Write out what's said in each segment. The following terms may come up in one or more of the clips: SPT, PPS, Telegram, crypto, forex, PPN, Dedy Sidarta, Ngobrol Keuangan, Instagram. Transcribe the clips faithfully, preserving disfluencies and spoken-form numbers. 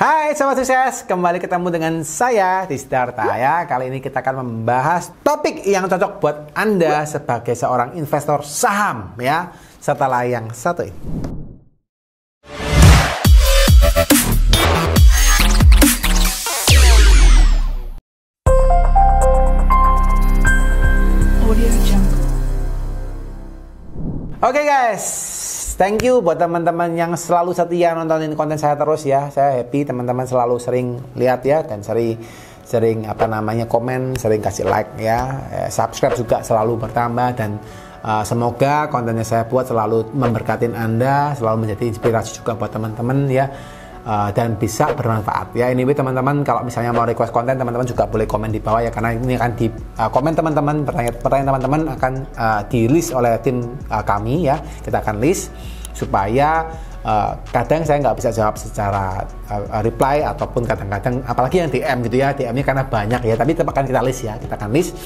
Hai sahabat sukses, kembali ketemu dengan saya Dedy Sidarta ya. Kali ini kita akan membahas topik yang cocok buat Anda sebagai seorang investor saham ya, setelah yang satu ini. Oke guys, thank you buat teman-teman yang selalu setia nontonin konten saya terus ya. Saya happy teman-teman selalu sering lihat ya, dan sering sering apa namanya komen, sering kasih like ya, subscribe juga selalu bertambah, dan uh, semoga kontennya saya buat selalu memberkatin Anda, selalu menjadi inspirasi juga buat teman-teman ya. Uh, dan bisa bermanfaat ya. Anyway teman-teman, kalau misalnya mau request konten, teman-teman juga boleh komen di bawah ya, karena ini akan di uh, komen teman-teman, pertanyaan teman-teman akan uh, di list oleh tim uh, kami ya. Kita akan list supaya uh, kadang saya nggak bisa jawab secara uh, reply, ataupun kadang-kadang apalagi yang D M gitu ya, D M-nya karena banyak ya, tapi tetap akan kita list ya. Kita akan list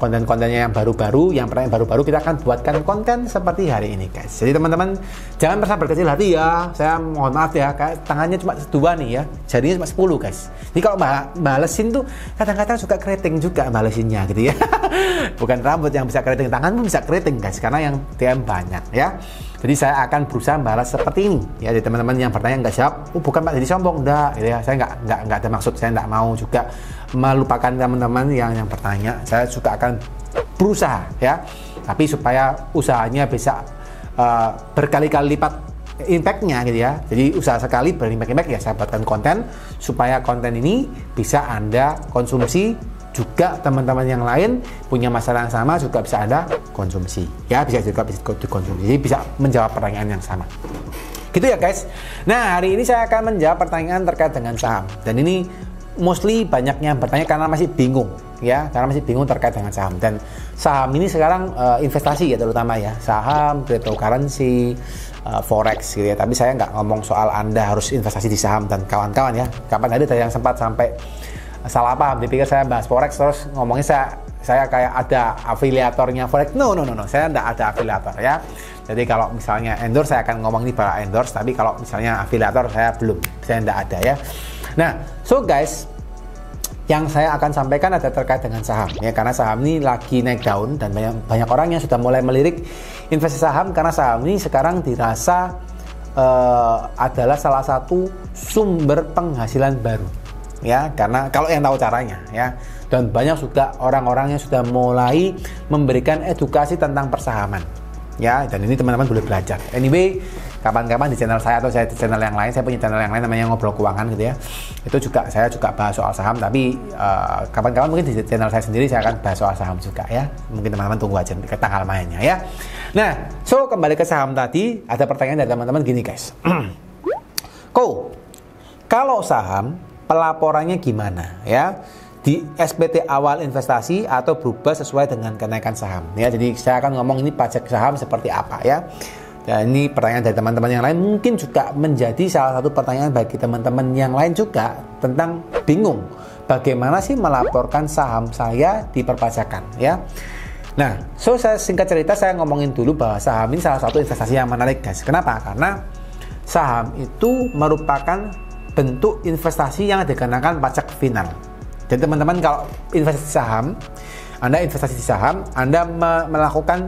konten-kontennya yang baru-baru, yang pernah yang baru-baru kita akan buatkan konten seperti hari ini guys. Jadi teman-teman jangan merasa berkecil hati ya. Saya mohon maaf ya, kayak tangannya cuma dua nih ya, jadinya cuma sepuluh guys. Jadi kalau balesin tuh kadang-kadang suka keriting juga balesinnya gitu ya. Bukan rambut yang bisa keriting, tangan pun bisa keriting guys, karena yang D M banyak ya. Jadi saya akan berusaha balas seperti ini ya. Jadi teman-teman yang bertanya nggak siap, oh, bukan Pak Dedy sombong, enggak gitu ya. Saya nggak nggak nggak ada maksud, saya nggak mau juga melupakan teman-teman yang yang bertanya. Saya juga akan berusaha ya, tapi supaya usahanya bisa uh, berkali-kali lipat impactnya gitu ya. Jadi usaha sekali berimpak-impak ya, saya buatkan konten supaya konten ini bisa Anda konsumsi, juga teman-teman yang lain punya masalah yang sama juga bisa Anda konsumsi ya, bisa juga bisa dikonsumsi, jadi bisa menjawab pertanyaan yang sama gitu ya guys. Nah hari ini saya akan menjawab pertanyaan terkait dengan saham, dan ini mostly banyaknya bertanya karena masih bingung ya, karena masih bingung terkait dengan saham. Dan saham ini sekarang uh, investasi ya, terutama ya saham, cryptocurrency, uh, forex gitu ya. Tapi saya nggak ngomong soal Anda harus investasi di saham dan kawan-kawan ya. Kapan ada yang sempat sampai salah paham, dipikir saya bahas forex terus ngomongnya saya saya kayak ada afiliatornya forex. No no no no, saya tidak ada afiliator ya. Jadi kalau misalnya endorse, saya akan ngomong ini para endorse, tapi kalau misalnya afiliator saya belum, saya tidak ada ya. Nah so guys, yang saya akan sampaikan ada terkait dengan saham ya, karena saham ini lagi naik daun, dan banyak banyak orang yang sudah mulai melirik investasi saham karena saham ini sekarang dirasa uh, adalah salah satu sumber penghasilan baru ya, karena kalau yang tahu caranya ya. Dan banyak juga orang-orang yang sudah mulai memberikan edukasi tentang persahaman ya, dan ini teman-teman boleh belajar. Anyway, kapan-kapan di channel saya atau saya di channel yang lain, saya punya channel yang lain namanya Ngobrol Keuangan gitu ya, itu juga saya juga bahas soal saham, tapi uh, kapan-kapan mungkin di channel saya sendiri saya akan bahas soal saham juga ya. Mungkin teman-teman tunggu aja ke tanggal mainnya ya. Nah so kembali ke saham tadi, ada pertanyaan dari teman-teman gini guys, Ko, kalau saham pelaporannya gimana ya, di S P T awal investasi atau berubah sesuai dengan kenaikan saham ya. Jadi saya akan ngomong ini pajak saham seperti apa ya. Dan ini pertanyaan dari teman-teman yang lain, mungkin juga menjadi salah satu pertanyaan bagi teman-teman yang lain juga, tentang bingung bagaimana sih melaporkan saham saya di perpajakan ya. Nah so saya singkat cerita, saya ngomongin dulu bahwa saham ini salah satu investasi yang menarik guys. Kenapa? Karena saham itu merupakan bentuk investasi yang dikenakan pajak final. Jadi teman-teman kalau investasi saham, Anda investasi di saham, Anda me melakukan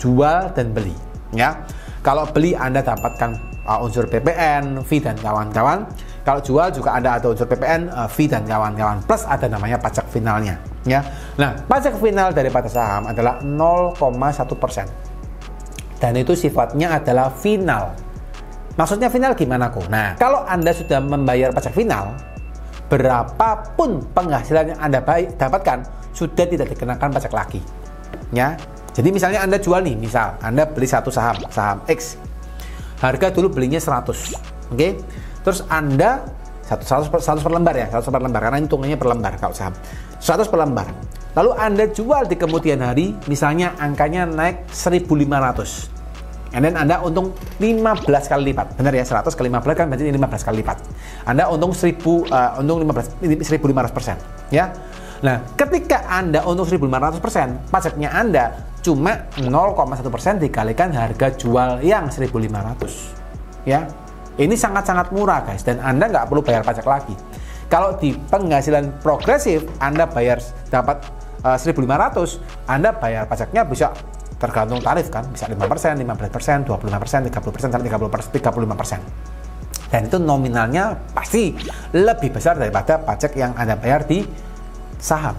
jual dan beli ya. Kalau beli Anda dapatkan uh, unsur P P N, fee dan kawan-kawan. Kalau jual juga Anda ada unsur P P N, uh, fee dan kawan-kawan, plus ada namanya pajak finalnya ya. Nah pajak final daripada saham adalah nol koma satu persen, dan itu sifatnya adalah final. Maksudnya final gimana kok? Nah, kalau Anda sudah membayar pajak final, berapapun penghasilan yang Anda baik, dapatkan sudah tidak dikenakan pajak lagi. Ya. Jadi misalnya Anda jual nih, misal Anda beli satu saham, saham X. Harga dulu belinya seratus. Oke. Okay? Terus Anda seratus per lembar ya, seratus per lembar, karena hitungannya per lembar kalau saham. seratus per lembar. Lalu Anda jual di kemudian hari, misalnya angkanya naik seribu lima ratus. And then Anda untung lima belas kali lipat. Benar ya, seratus kali lima belas kan berarti lima belas kali lipat. Anda untung seribu, uh, untung lima belas, seribu lima ratus persen ya. Nah, ketika Anda untung seribu lima ratus persen, pajaknya Anda cuma nol koma satu persen dikalikan harga jual yang seribu lima ratus. Ya. Ini sangat-sangat murah guys, dan Anda nggak perlu bayar pajak lagi. Kalau di penghasilan progresif Anda bayar dapat uh, seribu lima ratus, Anda bayar pajaknya bisa tergantung tarif kan, bisa lima persen, lima belas persen, dua puluh lima persen, tiga puluh persen, sampai tiga puluh persen, tiga puluh lima persen. Dan itu nominalnya pasti lebih besar daripada pajak yang Anda bayar di saham.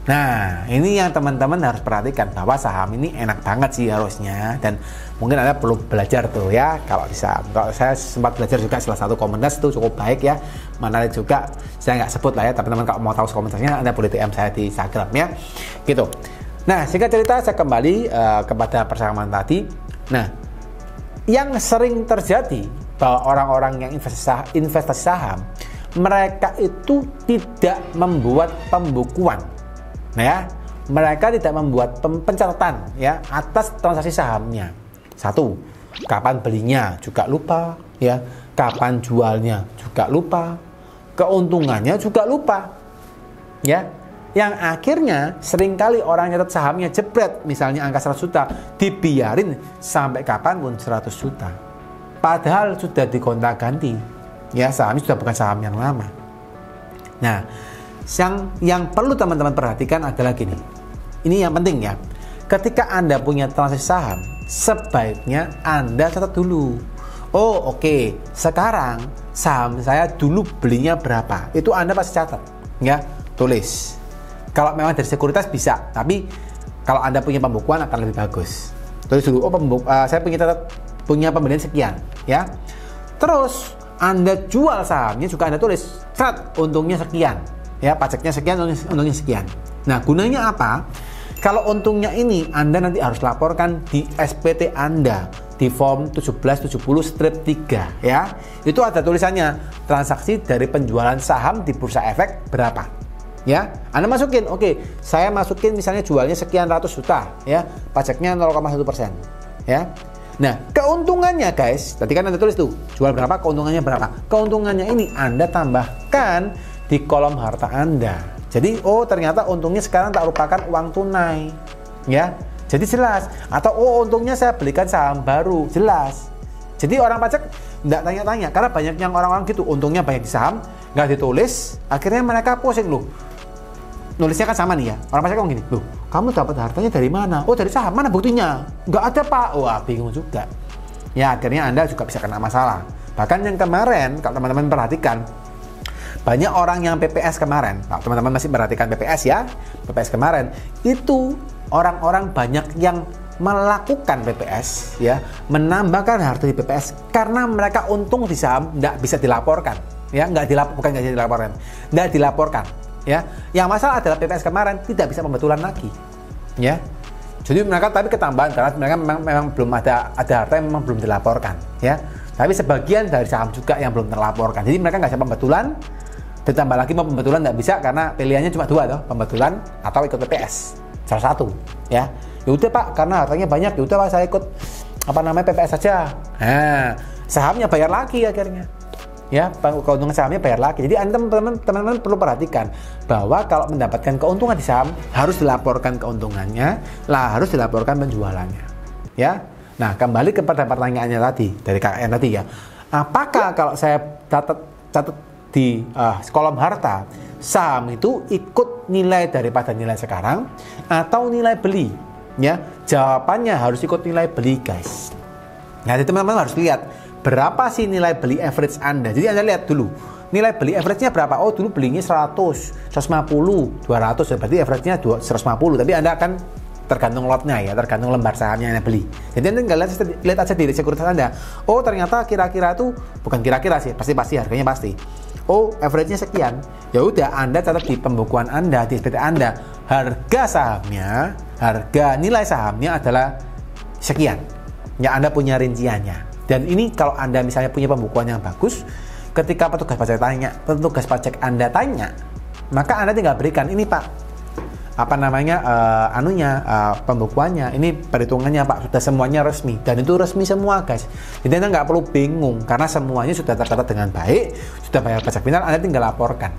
Nah, ini yang teman-teman harus perhatikan, bahwa saham ini enak banget sih harusnya, dan mungkin Anda perlu belajar tuh ya kalau di saham. Kalau saya sempat belajar juga salah satu komunitas itu cukup baik ya, menarik juga, saya nggak sebut lah ya, teman-teman kalau mau tahu komunitasnya Anda boleh D M saya di Instagram ya, gitu. Nah, singkat cerita saya kembali uh, kepada persamaan tadi. Nah, yang sering terjadi bahwa orang-orang yang investasi, investasi saham, mereka itu tidak membuat pembukuan. Nah ya, mereka tidak membuat pencatatan ya atas transaksi sahamnya. Satu, kapan belinya juga lupa ya, kapan jualnya juga lupa, keuntungannya juga lupa ya. Yang akhirnya seringkali orang nyatet sahamnya jebret, misalnya angka seratus juta, dibiarin sampai kapanpun seratus juta. Padahal sudah digonta-ganti ya, sahamnya sudah bukan saham yang lama. Nah, Yang, yang perlu teman-teman perhatikan adalah gini, ini yang penting ya, ketika Anda punya transaksi saham, sebaiknya Anda catat dulu. Oh oke, okay. Sekarang saham saya dulu belinya berapa, itu Anda pasti catat ya, tulis. Kalau memang dari sekuritas bisa, tapi kalau Anda punya pembukuan akan lebih bagus. Tulis dulu, oh pembuk, uh, saya punya, catat, punya pembelian sekian ya, terus Anda jual sahamnya juga Anda tulis, catat untungnya sekian ya, pajaknya sekian, untungnya sekian. Nah, gunanya apa? Kalau untungnya ini Anda nanti harus laporkan di S P T Anda di form tujuh belas tujuh puluh strip tiga ya. Itu ada tulisannya, transaksi dari penjualan saham di bursa efek berapa ya. Anda masukin, oke, okay, saya masukin misalnya jualnya sekian ratus juta ya, pajaknya nol koma satu persen ya. Nah, keuntungannya guys, tadi kan Anda tulis tuh, jual berapa, keuntungannya berapa. Keuntungannya ini Anda tambahkan di kolom harta Anda. Jadi, oh ternyata untungnya sekarang tak lupakan uang tunai ya, jadi jelas. Atau, oh untungnya saya belikan saham baru, jelas. Jadi orang pajak nggak tanya-tanya, karena banyak yang orang-orang gitu, untungnya banyak di saham, nggak ditulis, akhirnya mereka pusing loh. Nulisnya kan sama nih ya, orang pajak ngomong gini, loh kamu dapat hartanya dari mana? Oh dari saham, mana buktinya? Nggak ada pak. Wah bingung juga ya, akhirnya Anda juga bisa kena masalah. Bahkan yang kemarin kalau teman-teman perhatikan, banyak orang yang P P S kemarin, kalau teman-teman masih perhatikan P P S ya, P P S kemarin itu orang-orang banyak yang melakukan P P S ya, menambahkan harta di P P S karena mereka untung di saham nggak bisa dilaporkan ya, nggak dilap bukan nggak dilaporkan, nggak dilaporkan ya. Yang masalah adalah P P S kemarin tidak bisa pembetulan lagi ya. Jadi mereka tapi ketambahan karena mereka memang, memang belum ada ada harta yang memang belum dilaporkan ya. Tapi sebagian dari saham juga yang belum terlaporkan. Jadi mereka nggak bisa pembetulan, ditambah lagi mau pembetulan nggak bisa karena pilihannya cuma dua loh, pembetulan atau ikut P P S. Salah satu ya. Ya udah Pak, karena hartanya banyak, ya udah Pak saya ikut apa namanya P P S saja. Nah, sahamnya bayar lagi akhirnya. Ya, keuntungan sahamnya bayar lagi. Jadi Anda teman-teman perlu perhatikan bahwa kalau mendapatkan keuntungan di saham harus dilaporkan keuntungannya, lah harus dilaporkan penjualannya. Ya. Nah, kembali kepada pertanyaannya tadi dari K N tadi ya. Apakah kalau saya catat catat di uh, kolom harta, saham itu ikut nilai daripada nilai sekarang atau nilai beli? Ya, jawabannya harus ikut nilai beli, guys. Nah, jadi teman-teman harus lihat berapa sih nilai beli average Anda. Jadi Anda lihat dulu nilai beli average-nya berapa. Oh dulu belinya seratus, seratus lima puluh, dua ratus, berarti average-nya seratus lima puluh. Tapi Anda akan tergantung lotnya ya, tergantung lembar sahamnya Anda beli. Jadi Anda nggak lihat, lihat aja di sekuritas Anda. Oh ternyata kira-kira itu, bukan kira-kira sih, pasti-pasti harganya pasti. Oh average-nya sekian, ya udah Anda catat di pembukuan Anda, di S P T Anda, harga sahamnya, harga nilai sahamnya adalah sekian ya. Anda punya rinciannya. Dan ini kalau Anda misalnya punya pembukuan yang bagus, ketika petugas pajak tanya, petugas pajak Anda tanya, maka Anda tinggal berikan, ini Pak, apa namanya, uh, anunya, uh, pembukuannya, ini perhitungannya Pak, sudah semuanya resmi. Dan itu resmi semua guys. Jadi Anda nggak perlu bingung, karena semuanya sudah tercatat dengan baik, sudah bayar pajak final, Anda tinggal laporkan.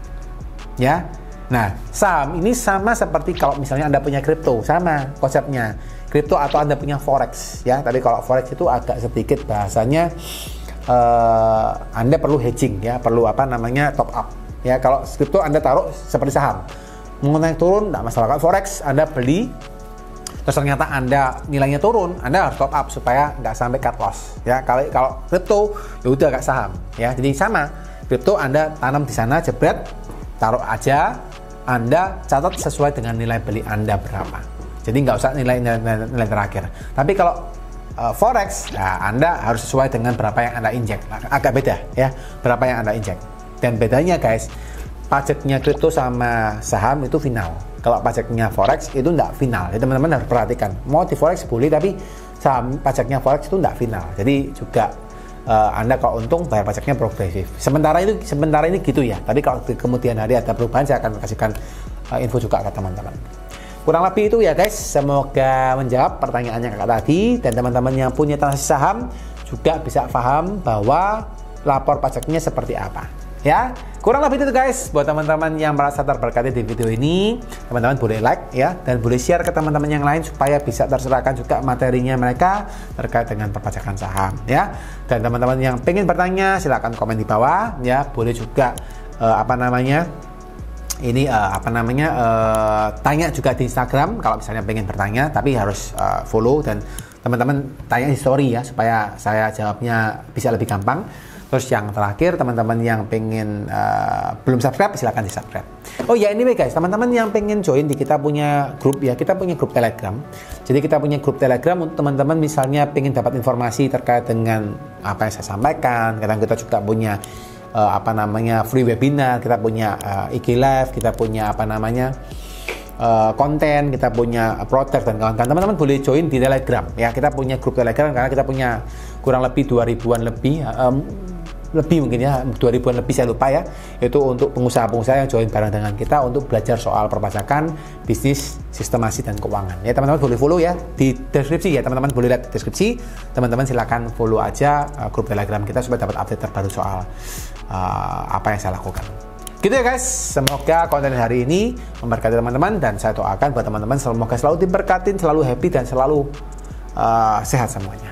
Ya. Nah, saham ini sama seperti kalau misalnya Anda punya kripto, sama konsepnya. Kripto atau Anda punya forex ya, tapi kalau forex itu agak sedikit bahasanya uh, Anda perlu hedging ya, perlu apa namanya top up ya. Kalau kripto Anda taruh seperti saham, mau naik turun tidak masalah. Kalau forex Anda beli terus ternyata Anda nilainya turun, Anda harus top up supaya nggak sampai cut loss ya. Kalau kalau kripto ya udah agak saham ya, jadi sama kripto Anda tanam di sana, jebret taruh aja, Anda catat sesuai dengan nilai beli Anda berapa. Jadi nggak usah nilai, nilai nilai terakhir. Tapi kalau uh, forex, nah Anda harus sesuai dengan berapa yang Anda injek. Agak beda ya, berapa yang Anda injek. Dan bedanya guys, pajaknya kripto sama saham itu final. Kalau pajaknya forex itu nggak final. Jadi teman-teman harus perhatikan. Mau di forex boleh, tapi saham pajaknya forex itu nggak final. Jadi juga Uh, Anda kalau untung bayar pajaknya progresif. Sementara itu sementara ini gitu ya. Tapi kalau di kemudian hari ada perubahan, saya akan kasihkan uh, info juga ke teman-teman. Kurang lebih itu ya guys. Semoga menjawab pertanyaannya kakak tadi, dan teman-teman yang punya transaksi saham juga bisa paham bahwa lapor pajaknya seperti apa ya. Kurang lebih itu guys. Buat teman-teman yang merasa terberkati di video ini, teman-teman boleh like ya, dan boleh share ke teman-teman yang lain supaya bisa terserahkan juga materinya mereka terkait dengan perpajakan saham ya. Dan teman-teman yang pengen bertanya silahkan komen di bawah ya. Boleh juga uh, apa namanya ini uh, apa namanya uh, tanya juga di Instagram kalau misalnya pengen bertanya, tapi harus uh, follow, dan teman-teman tanya di story ya supaya saya jawabnya bisa lebih gampang. Terus yang terakhir, teman-teman yang pengen uh, belum subscribe, silahkan di subscribe. Oh ya, anyway guys, teman-teman yang pengen join di kita punya grup ya, kita punya grup Telegram. Jadi kita punya grup Telegram untuk teman-teman misalnya pengen dapat informasi terkait dengan apa yang saya sampaikan. Kadang kita juga punya uh, apa namanya free webinar, kita punya uh, I G live, kita punya apa namanya uh, konten, kita punya produk dan kawan-kawan. Teman-teman boleh join di Telegram ya. Kita punya grup Telegram karena kita punya kurang lebih dua ribuan lebih. Um, lebih mungkin ya, dua ribuan lebih saya lupa ya, itu untuk pengusaha-pengusaha yang join bareng dengan kita untuk belajar soal perpajakan, bisnis, sistemasi, dan keuangan ya. Teman-teman boleh follow ya di deskripsi ya, teman-teman boleh lihat di deskripsi, teman-teman silahkan follow aja uh, grup Telegram kita supaya dapat update terbaru soal uh, apa yang saya lakukan gitu ya guys. Semoga konten hari ini memberkati teman-teman, dan saya doakan buat teman-teman semoga selalu diberkatin, selalu happy, dan selalu uh, sehat semuanya.